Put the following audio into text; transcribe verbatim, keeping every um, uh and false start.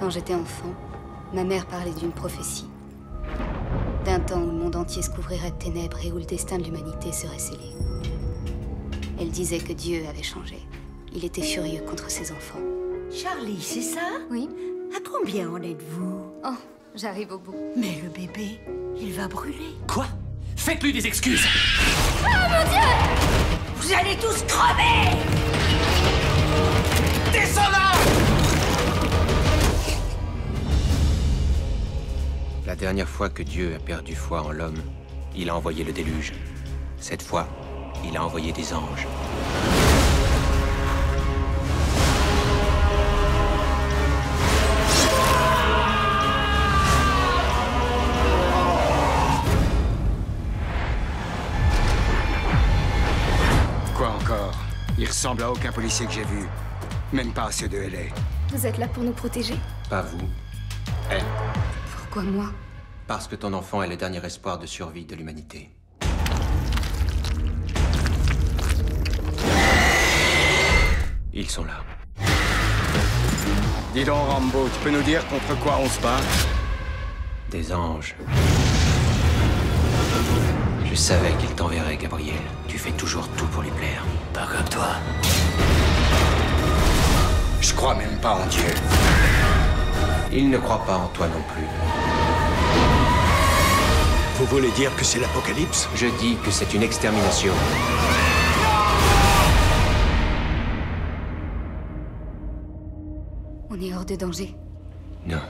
Quand j'étais enfant, ma mère parlait d'une prophétie. D'un temps où le monde entier se couvrirait de ténèbres et où le destin de l'humanité serait scellé. Elle disait que Dieu avait changé. Il était furieux contre ses enfants. Charlie, c'est ça? Oui. À combien en êtes-vous? Oh, j'arrive au bout. Mais le bébé, il va brûler. Quoi? Faites-lui des excuses! Ah, mon Dieu! Vous allez tous crever! Désolant! La dernière fois que Dieu a perdu foi en l'homme, il a envoyé le déluge. Cette fois, il a envoyé des anges. Quoi encore? Il ressemble à aucun policier que j'ai vu. Même pas à ceux de L A. Vous êtes là pour nous protéger? Pas vous. Elle. Pourquoi moi? Parce que ton enfant est le dernier espoir de survie de l'humanité. Ils sont là. Dis donc, Rambo, tu peux nous dire contre quoi on se bat? Des anges. Je savais qu'ils t'enverraient, Gabriel. Tu fais toujours tout pour lui plaire. Pas comme toi. Je crois même pas en Dieu. Il ne croit pas en toi non plus. Vous voulez dire que c'est l'apocalypse? Je dis que c'est une extermination. On est hors de danger? Non.